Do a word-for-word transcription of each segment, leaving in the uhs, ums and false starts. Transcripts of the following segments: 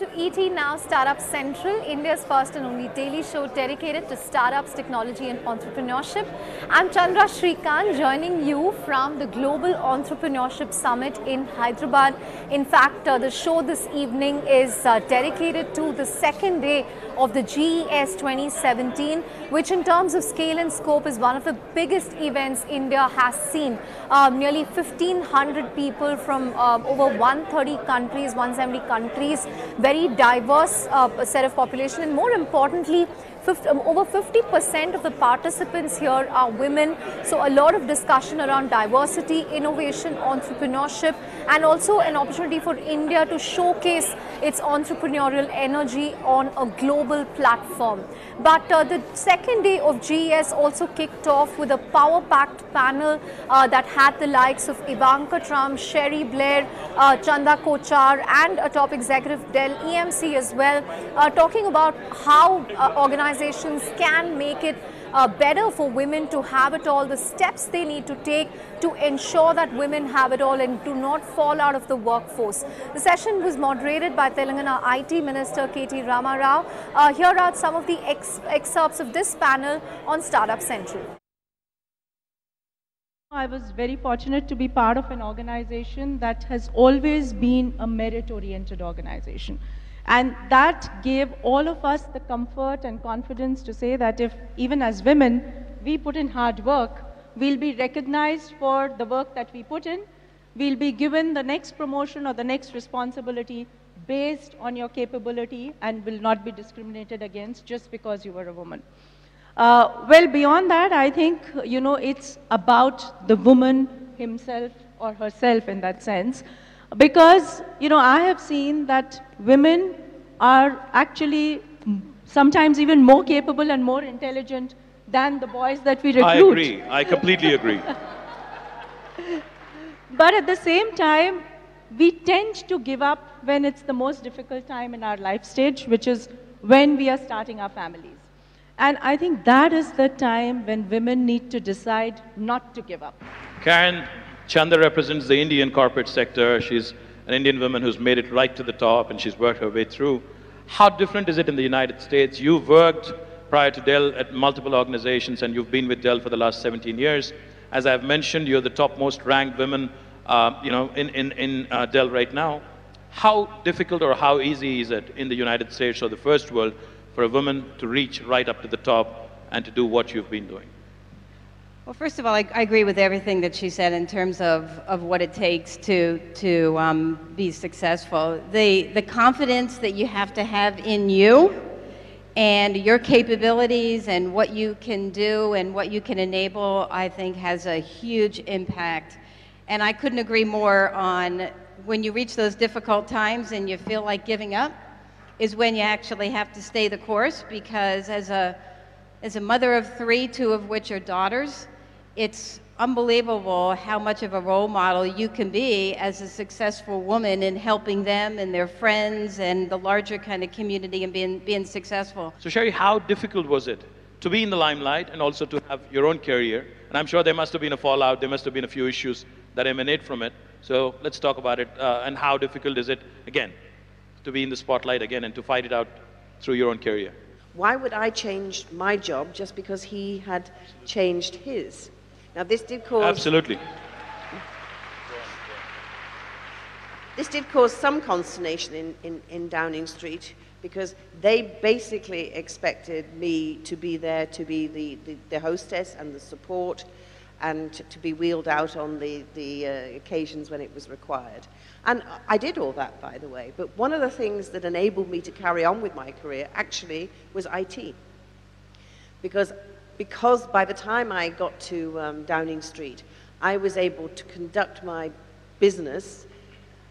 to E T Now Startup Central, India's first and only daily show dedicated to startups, technology and entrepreneurship. I'm Chandra Shrikanth, joining you from the Global Entrepreneurship Summit in Hyderabad. In fact, uh, the show this evening is uh, dedicated to the second day of the G E S twenty seventeen, which in terms of scale and scope is one of the biggest events India has seen. Um, nearly fifteen hundred people from uh, over one hundred thirty countries, one hundred seventy countries, very diverse uh, set of population, and more importantly, fifty, um, over fifty percent of the participants here are women. So a lot of discussion around diversity, innovation, entrepreneurship, and also an opportunity for India to showcase its entrepreneurial energy on a global platform. But uh, the second day of G E S also kicked off with a power-packed panel uh, that had the likes of Ivanka Trump, Sherry Blair, uh, Chanda Kochar, and a top executive Dell E M C as well, uh, talking about how uh, organizations Organizations can make it uh, better for women to have it all, the steps they need to take to ensure that women have it all and do not fall out of the workforce. The session was moderated by Telangana I T Minister K T Rama Rao. Uh, here are some of the ex excerpts of this panel on Startup Central. I was very fortunate to be part of an organization that has always been a merit-oriented organization. And that gave all of us the comfort and confidence to say that if, even as women, we put in hard work, we'll be recognized for the work that we put in, we'll be given the next promotion or the next responsibility based on your capability and will not be discriminated against just because you were a woman. Uh, well, beyond that, I think, you know, it's about the woman himself or herself in that sense. Because, you know, I have seen that women are actually sometimes even more capable and more intelligent than the boys that we recruit. I agree. I completely agree. But at the same time, we tend to give up when it's the most difficult time in our life stage, which is when we are starting our families. And I think that is the time when women need to decide not to give up. Karen, Chanda represents the Indian corporate sector. She's an Indian woman who's made it right to the top, and she's worked her way through. How different is it in the United States? You've worked prior to Dell at multiple organizations, and you've been with Dell for the last seventeen years. As I've mentioned, you're the top most ranked woman uh, you know, in, in, in uh, Dell right now. How difficult or how easy is it in the United States or the first world for a woman to reach right up to the top and to do what you've been doing? Well, first of all, I, I agree with everything that she said in terms of, of what it takes to, to um, be successful. The, the confidence that you have to have in you and your capabilities and what you can do and what you can enable, I think, has a huge impact. And I couldn't agree more on when you reach those difficult times and you feel like giving up is when you actually have to stay the course, because as a, as a mother of three, two of which are daughters, it's unbelievable how much of a role model you can be as a successful woman in helping them and their friends and the larger kind of community and being, being successful. So Sherry, how difficult was it to be in the limelight and also to have your own career? And I'm sure there must have been a fallout, there must have been a few issues that emanate from it. So let's talk about it, uh, and how difficult is it, again, to be in the spotlight again and to fight it out through your own career? Why would I change my job just because he had changed his? Now this did cause... Absolutely. This did cause some consternation in, in, in Downing Street, because they basically expected me to be there, to be the, the, the hostess and the support, and to, to be wheeled out on the, the uh, occasions when it was required. And I did all that, by the way, but one of the things that enabled me to carry on with my career actually was I T. Because, because by the time I got to um, Downing Street, I was able to conduct my business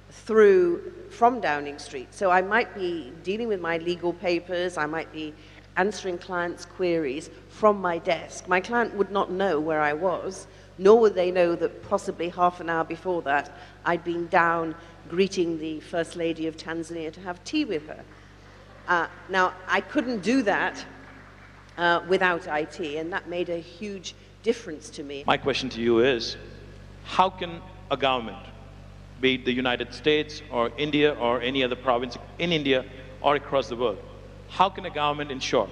through from Downing Street. So I might be dealing with my legal papers, I might be answering clients' queries from my desk. My client would not know where I was, nor would they know that possibly half an hour before that, I'd been down greeting the First Lady of Tanzania to have tea with her. Uh, now, I couldn't do that uh, without I T, and that made a huge difference to me. My question to you is, how can a government be it the United States or India or any other province in India or across the world. How can a government ensure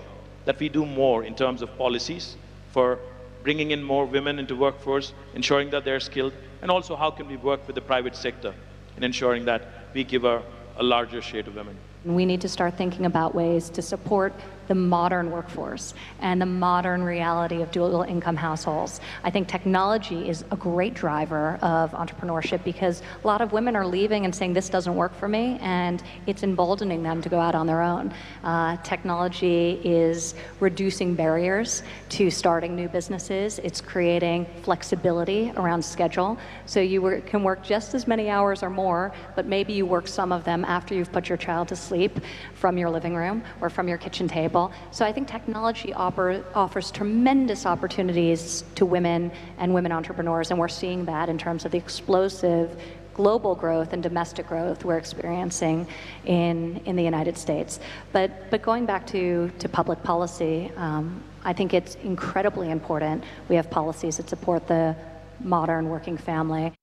that we do more in terms of policies for bringing in more women into workforce, ensuring that they're skilled, and also how can we work with the private sector in ensuring that we give a, a larger share to women? We need to start thinking about ways to support the modern workforce and the modern reality of dual income households. I think technology is a great driver of entrepreneurship because a lot of women are leaving and saying, this doesn't work for me, and it's emboldening them to go out on their own. Uh, technology is reducing barriers to starting new businesses. It's creating flexibility around schedule. So you were, can work just as many hours or more, but maybe you work some of them after you've put your child to sleep from your living room or from your kitchen table. So I think technology offer, offers tremendous opportunities to women and women entrepreneurs, and we're seeing that in terms of the explosive global growth and domestic growth we're experiencing in, in the United States. But, but going back to, to public policy, um, I think it's incredibly important we have policies that support the modern working family.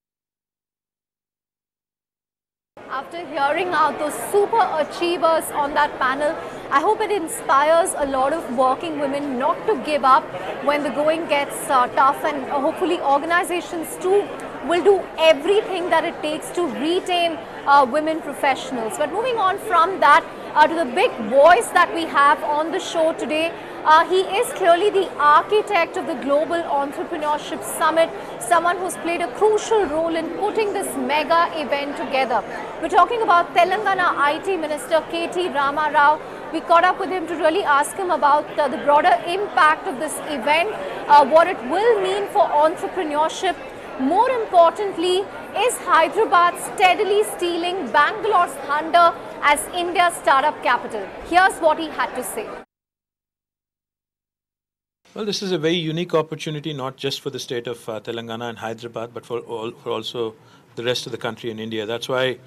After hearing out those super achievers on that panel, I hope it inspires a lot of working women not to give up when the going gets uh, tough, and uh, hopefully organizations too will do everything that it takes to retain uh, women professionals. But moving on from that uh, to the big voice that we have on the show today, uh, he is clearly the architect of the Global Entrepreneurship Summit, someone who's played a crucial role in putting this mega event together. We're talking about Telangana I T Minister K T Rama Rao. We caught up with him to really ask him about uh, the broader impact of this event, uh, what it will mean for entrepreneurship. More importantly, is Hyderabad steadily stealing Bangalore's thunder as India's startup capital? Here's what he had to say. Well, this is a very unique opportunity, not just for the state of uh, Telangana and Hyderabad, but for, all, for also the rest of the country and India. That's why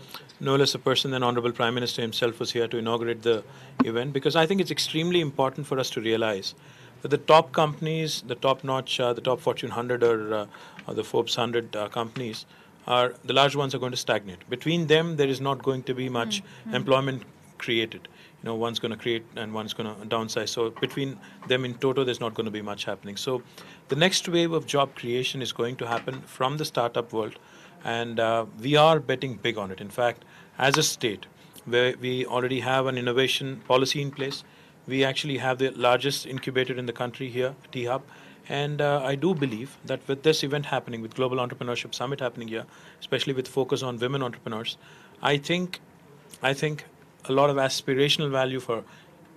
no less a person than Honorable Prime Minister himself was here to inaugurate the event, because I think it's extremely important for us to realize that the top companies, the top-notch, uh, the top Fortune one hundred or, uh, or the Forbes one hundred uh, companies, are the large ones are going to stagnate. Between them, there is not going to be much mm-hmm. employment created. You know, one's going to create and one's going to downsize. So between them in total, there's not going to be much happening. So the next wave of job creation is going to happen from the startup world, and uh, we are betting big on it. In fact, as a state, where we already have an innovation policy in place, we actually have the largest incubator in the country here, T-Hub. And uh, I do believe that with this event happening, with Global Entrepreneurship Summit happening here, especially with focus on women entrepreneurs, I think, I think a lot of aspirational value for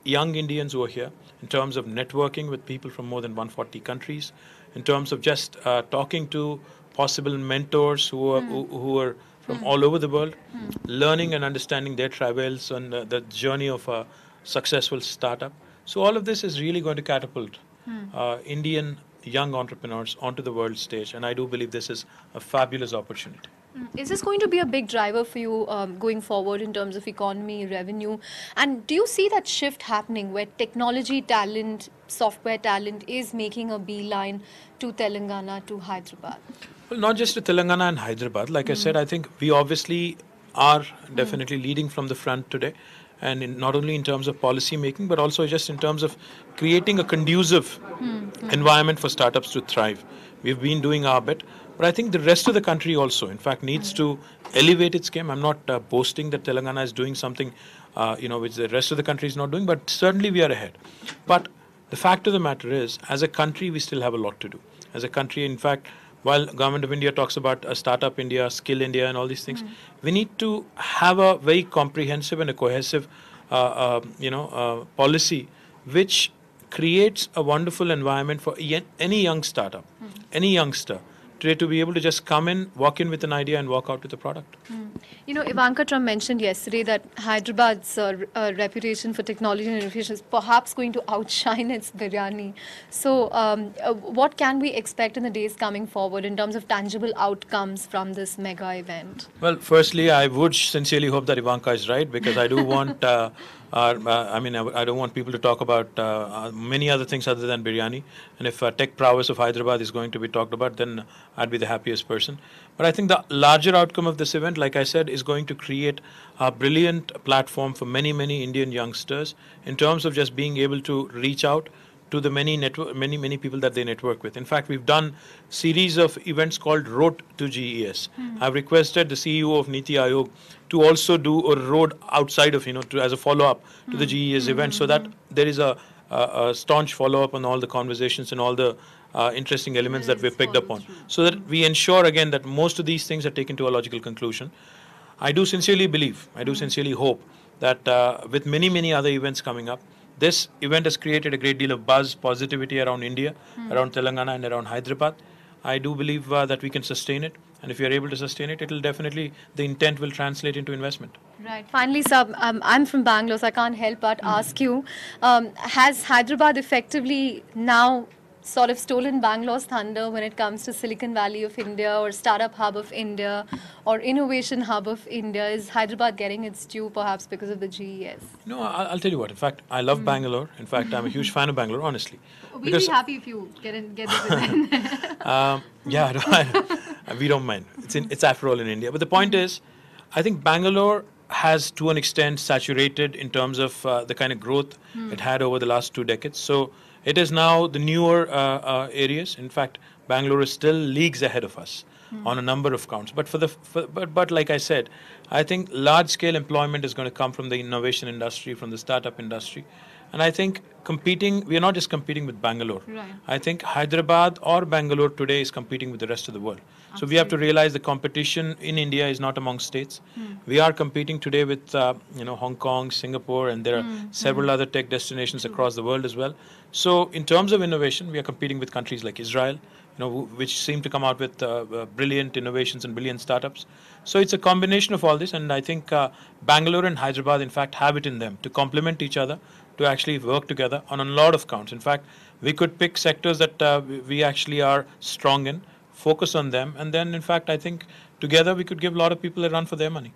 young Indians who are here in terms of networking with people from more than one hundred forty countries, in terms of just uh, talking to possible mentors who are, mm. who, who are from mm. all over the world, mm. learning and understanding their travels and uh, the journey of a successful startup. So all of this is really going to catapult mm. uh, Indian young entrepreneurs onto the world stage, and I do believe this is a fabulous opportunity. Is this going to be a big driver for you um, going forward in terms of economy, revenue? And do you see that shift happening where technology talent, software talent is making a beeline to Telangana, to Hyderabad? Well, not just to Telangana and Hyderabad. Like mm. I said, I think we obviously are definitely mm. leading from the front today. And in, not only in terms of policy making, but also just in terms of creating a conducive mm. environment for startups to thrive. We've been doing our bit. But I think the rest of the country also, in fact, needs to elevate its game. I'm not uh, boasting that Telangana is doing something, uh, you know, which the rest of the country is not doing, but certainly we are ahead. But the fact of the matter is, as a country, we still have a lot to do. As a country, in fact, while Government of India talks about uh, Startup India, Skill India and all these things, mm. we need to have a very comprehensive and a cohesive, uh, uh, you know, uh, policy which creates a wonderful environment for any young startup, mm. any youngster, today to be able to just come in, walk in with an idea and walk out with a product. Mm. You know, Ivanka Trump mentioned yesterday that Hyderabad's uh, uh, reputation for technology and innovation is perhaps going to outshine its biryani. So um, uh, what can we expect in the days coming forward in terms of tangible outcomes from this mega event? Well, firstly, I would sincerely hope that Ivanka is right, because I do want, uh, our, uh, I mean, I, I don't want people to talk about uh, many other things other than biryani. And if uh, tech prowess of Hyderabad is going to be talked about, then I'd be the happiest person. But I think the larger outcome of this event, like I said, is going to create a brilliant platform for many, many Indian youngsters in terms of just being able to reach out to the many network, many, many people that they network with. In fact, we've done series of events called Road to G E S. Mm-hmm. I've requested the C E O of NITI Aayog to also do a road outside of, you know, to, as a follow-up to mm-hmm. the G E S mm-hmm. event, so that there is a, a, a staunch follow-up on all the conversations and all the Uh, interesting elements that we've picked up on, so that we ensure again that most of these things are taken to a logical conclusion. I do sincerely believe, I do sincerely hope that uh, with many, many other events coming up, this event has created a great deal of buzz, positivity around India, mm. around Telangana and around Hyderabad. I do believe uh, that we can sustain it. And if you're able to sustain it, it'll definitely, the intent will translate into investment. Right. Finally, sir, um, I'm from Bangalore, so I can't help but mm. ask you, um, has Hyderabad effectively now sort of stolen Bangalore's thunder when it comes to Silicon Valley of India or Startup Hub of India or Innovation Hub of India? Is Hyderabad getting its due perhaps because of the G E S? No, I'll tell you what. In fact, I love mm. Bangalore. In fact, I'm a huge fan of Bangalore, honestly. We'd be happy if you get in, get this in there. um, yeah, no, we don't mind. It's, in, it's after all in India. But the point is, I think Bangalore has to an extent saturated in terms of uh, the kind of growth mm. it had over the last two decades. So it is now the newer uh, uh, areas. In fact, Bangalore is still leagues ahead of us mm. on a number of counts. But for the, for, but, but like I said, I think large-scale employment is going to come from the innovation industry, from the startup industry. And I think competing, we are not just competing with Bangalore. Right. I think Hyderabad or Bangalore today is competing with the rest of the world. Absolutely. So we have to realize the competition in India is not among states. Mm. We are competing today with uh, you know, Hong Kong, Singapore, and there are mm. several mm. other tech destinations mm. across the world as well. So in terms of innovation, we are competing with countries like Israel, you know, which seem to come out with uh, uh, brilliant innovations and brilliant startups. So it's a combination of all this. And I think uh, Bangalore and Hyderabad, in fact, have it in them to complement each other, to actually work together on a lot of counts. In fact, we could pick sectors that uh, we actually are strong in, focus on them, and then, in fact, I think together we could give a lot of people a run for their money.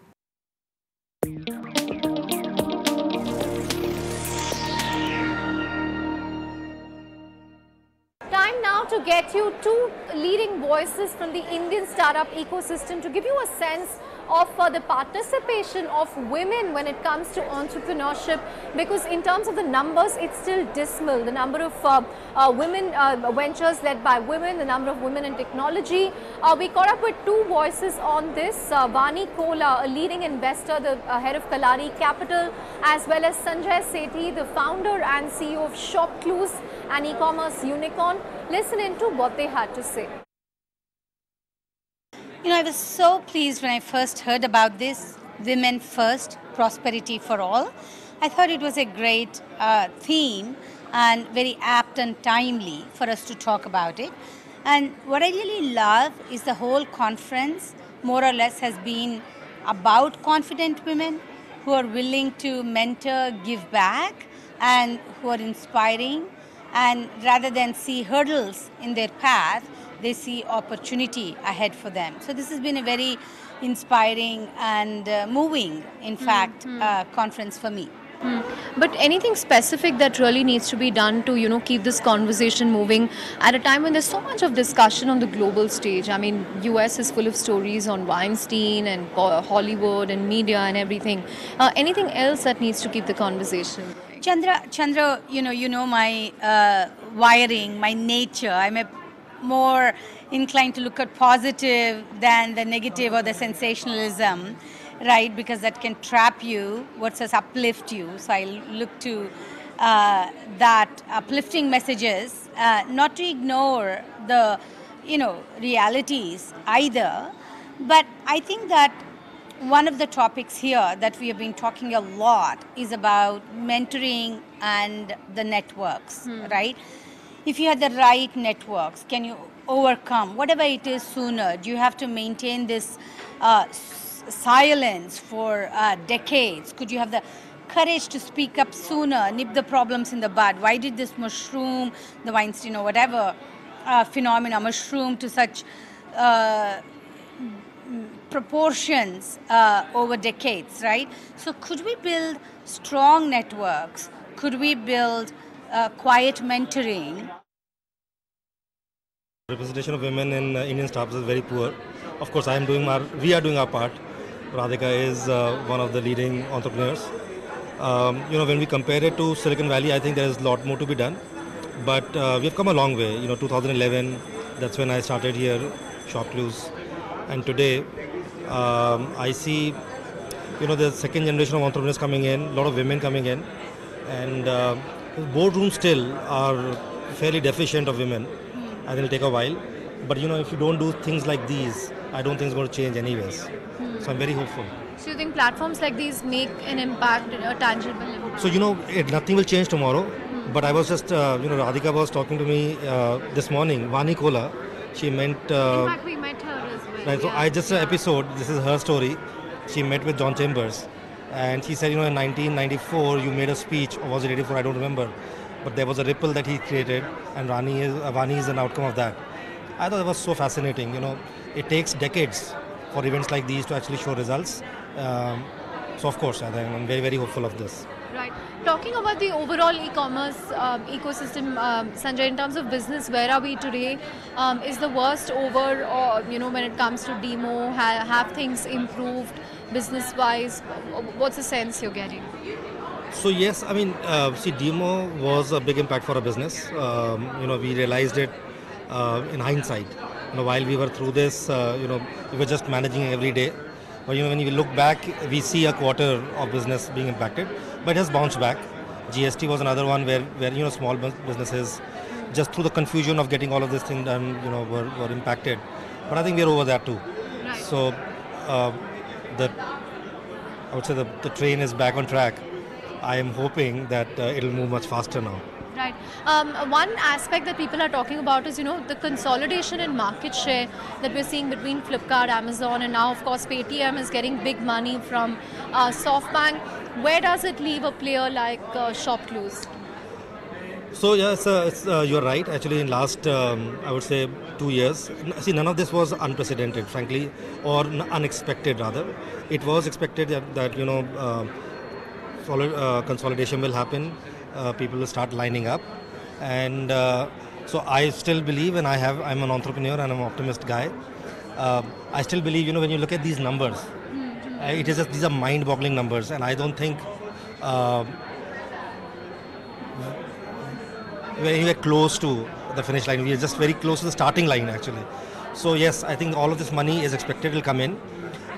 Time now to get you two leading voices from the Indian startup ecosystem to give you a sense of uh, the participation of women when it comes to entrepreneurship, because in terms of the numbers, it's still dismal. The number of uh, uh, women uh, ventures led by women, the number of women in technology. Uh, we caught up with two voices on this. Uh, Vani Kola, a leading investor, the uh, head of Kalari Capital, as well as Sanjay Sethi, the founder and C E O of ShopClues, an e-commerce unicorn. Listen in to what they had to say. You know, I was so pleased when I first heard about this, Women First, Prosperity for All. I thought it was a great uh, theme and very apt and timely for us to talk about it. And what I really love is the whole conference more or less has been about confident women who are willing to mentor, give back, and who are inspiring. And rather than see hurdles in their path, they see opportunity ahead for them. So this has been a very inspiring and uh, moving, in mm, fact, mm. Uh, conference for me. Mm. But anything specific that really needs to be done to, you know, keep this conversation moving at a time when there's so much of discussion on the global stage? I mean, U S is full of stories on Weinstein and Hollywood and media and everything. Uh, anything else that needs to keep the conversation? Chandra, Chandra, you know, you know my uh, wiring, my nature. I'm a more inclined to look at positive than the negative or the sensationalism, right? Because that can trap you versus uplift you. So I look to uh, that uplifting messages, uh, not to ignore the, you know, realities either. But I think that one of the topics here that we have been talking a lot is about mentoring and the networks, hmm. right? If you had the right networks, can you overcome whatever it is sooner? Do you have to maintain this uh, silence for uh, decades? Could you have the courage to speak up sooner, nip the problems in the bud? Why did this mushroom, the Weinstein or whatever uh, phenomena, mushroom to such uh, proportions uh, over decades, right? So could we build strong networks? Could we build uh, quiet mentoring? Representation of women in uh, Indian startups is very poor. Of course, I am doing our, we are doing our part. Radhika is uh, one of the leading entrepreneurs. Um, you know, when we compare it to Silicon Valley, I think there is a lot more to be done. But uh, we've come a long way. You know, two thousand eleven, that's when I started here, ShopClues. And today, um, I see, you know, the second generation of entrepreneurs coming in, a lot of women coming in. And uh, boardrooms still are fairly deficient of women. I think it'll take a while. But, you know, if you don't do things like these, I don't think it's going to change anyways. Hmm. So I'm very hopeful. So you think platforms like these make an impact, a tangible impact? So, you know, it, nothing will change tomorrow. Hmm. But I was just, uh, you know, Radhika was talking to me uh, this morning, Vani Kola. She met... Uh, In fact, we met her as well. Right, so yeah. I just an episode, this is her story. She met with John Chambers. And he said, you know, in nineteen ninety-four, you made a speech, or was it eighty-four, I don't remember. But there was a ripple that he created, and Rani is, Vani is an outcome of that. I thought it was so fascinating. You know, it takes decades for events like these to actually show results. Um, so of course, I think I'm very, very hopeful of this. Right. Talking about the overall e-commerce um, ecosystem, um, Sanjay, in terms of business, where are we today? Um, is the worst over, or you know, when it comes to demo, ha have things improved business-wise? What's the sense you're getting? So yes, I mean, uh, see, demo was a big impact for our business. Um, you know, we realized it uh, in hindsight. You know, while we were through this, uh, you know, we were just managing every day. But you know, when you look back, we see a quarter of business being impacted, but it has bounced back. G S T was another one where, where you know, small businesses, just through the confusion of getting all of this thing done, you know, were, were impacted. But I think we're over that too. Right. So, uh, the I would say the, the train is back on track. I am hoping that uh, it'll move much faster now. Right. Um, one aspect that people are talking about is, you know, the consolidation in market share that we're seeing between Flipkart, Amazon, and now, of course, Paytm is getting big money from uh, Softbank. Where does it leave a player like uh, ShopClues? So, yes, uh, it's, uh, you're right. Actually, in last, um, I would say, two years, see, none of this was unprecedented, frankly, or unexpected, rather. It was expected that, that you know, uh, Uh, consolidation will happen, uh, people will start lining up, and uh, so I still believe, and I have, I'm an entrepreneur and I'm an optimist guy, uh, I still believe, you know, when you look at these numbers, mm-hmm. uh, it is just, these are mind-boggling numbers, and I don't think uh, we're anywhere close to the finish line, we're just very close to the starting line actually. So yes, I think all of this money is expected to come in.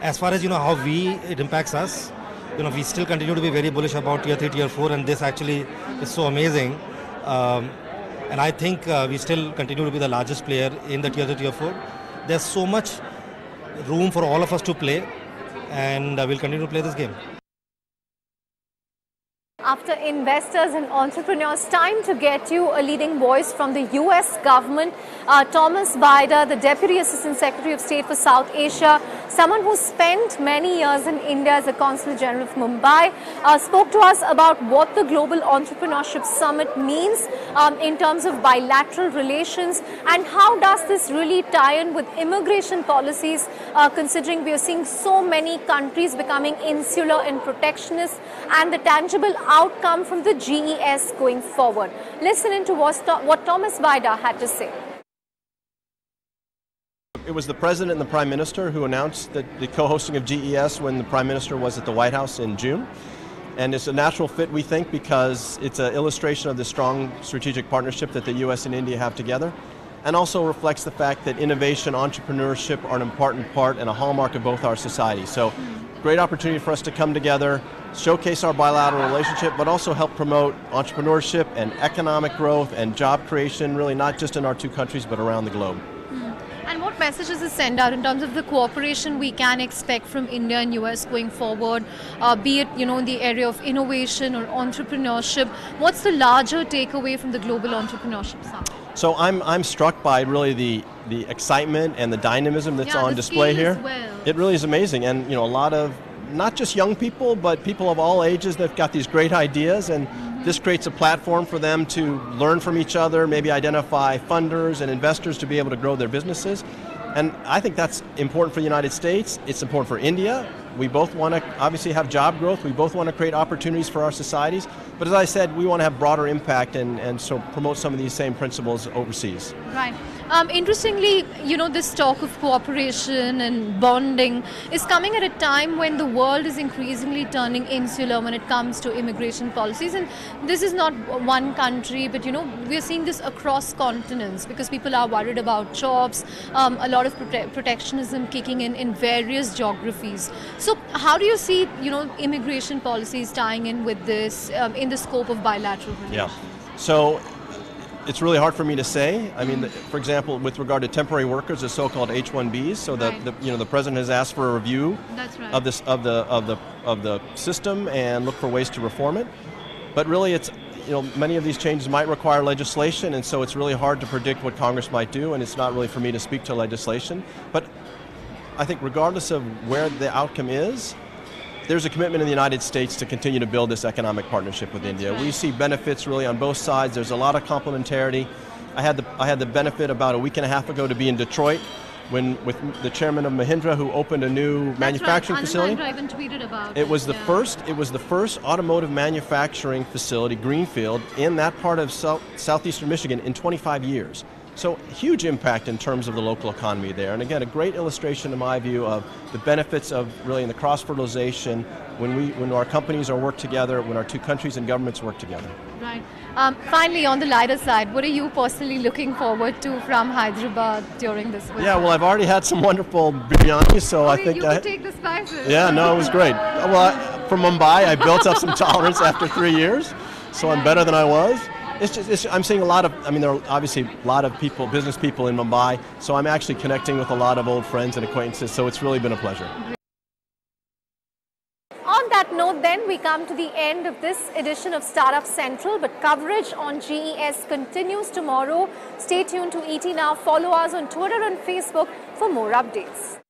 As far as, you know, how we, it impacts us, you know, we still continue to be very bullish about tier three, tier four, and this actually is so amazing. Um, and I think uh, we still continue to be the largest player in the tier three, tier four. There's so much room for all of us to play, and uh, we'll continue to play this game. After investors and entrepreneurs, time to get you a leading voice from the U S government. Uh, Thomas Bider, the Deputy Assistant Secretary of State for South Asia, someone who spent many years in India as a Consul General of Mumbai, uh, spoke to us about what the Global Entrepreneurship Summit means um, in terms of bilateral relations, and how does this really tie in with immigration policies, uh, considering we are seeing so many countries becoming insular and protectionist, and the tangible outcome from the G E S going forward. Listen in to what Thomas Bider had to say. It was the President and the Prime Minister who announced the, the co-hosting of G E S when the Prime Minister was at the White House in June. And it's a natural fit, we think, because it's an illustration of the strong strategic partnership that the U S and India have together, and also reflects the fact that innovation, entrepreneurship are an important part and a hallmark of both our societies. So, great opportunity for us to come together, showcase our bilateral relationship, but also help promote entrepreneurship and economic growth and job creation, really not just in our two countries, but around the globe. Mm-hmm. And what messages is sent out in terms of the cooperation we can expect from India and U S going forward, uh, be it, you know, in the area of innovation or entrepreneurship? What's the larger takeaway from the Global Entrepreneurship Summit? So I'm I'm struck by really the the excitement and the dynamism that's yeah, on display here. Well. It really is amazing, and you know a lot of not just young people, but people of all ages that've got these great ideas, and mm-hmm. this creates a platform for them to learn from each other, maybe identify funders and investors to be able to grow their businesses. And I think that's important for the United States, it's important for India. We both want to obviously have job growth, we both want to create opportunities for our societies, but as I said, we want to have broader impact and, and so promote some of these same principles overseas. Right. Um, interestingly, you know, this talk of cooperation and bonding is coming at a time when the world is increasingly turning insular when it comes to immigration policies, and this is not one country, but you know, we're seeing this across continents because people are worried about jobs, um, a lot of prote- protectionism kicking in in various geographies. So how do you see, you know, immigration policies tying in with this um, in the scope of bilateral relations? Yeah. So it's really hard for me to say. I mean, the, for example, with regard to temporary workers, the so-called H one Bs. So the, right. the you know the president has asked for a review That's right. of this of the of the of the system and look for ways to reform it. But really, it's you know many of these changes might require legislation, and so it's really hard to predict what Congress might do, and it's not really for me to speak to legislation. But I think regardless of where the outcome is, there's a commitment in the United States to continue to build this economic partnership with That's India. Right. We see benefits really on both sides. There's a lot of complementarity. I had the I had the benefit about a week and a half ago to be in Detroit when with the chairman of Mahindra, who opened a new That's manufacturing right. facility. Mahindra even tweeted about it. It was the yeah. first it was the first automotive manufacturing facility, greenfield, in that part of south, southeastern Michigan in twenty-five years. So huge impact in terms of the local economy there. And again, a great illustration in my view of the benefits of really in the cross-fertilization when we, when our companies are work together, when our two countries and governments work together. Right. Um, finally, on the lighter side, what are you personally looking forward to from Hyderabad during this winter? Yeah, well, I've already had some wonderful biryani, so oh, I think you I... you take the spices. Yeah, no, it was great. Well, I, from Mumbai, I built up some tolerance after three years, so I'm better than I was. It's just, it's, I'm seeing a lot of, I mean, there are obviously a lot of people, business people in Mumbai, so I'm actually connecting with a lot of old friends and acquaintances, so it's really been a pleasure. On that note then, we come to the end of this edition of Startup Central, but coverage on G E S continues tomorrow. Stay tuned to E T Now, follow us on Twitter and Facebook for more updates.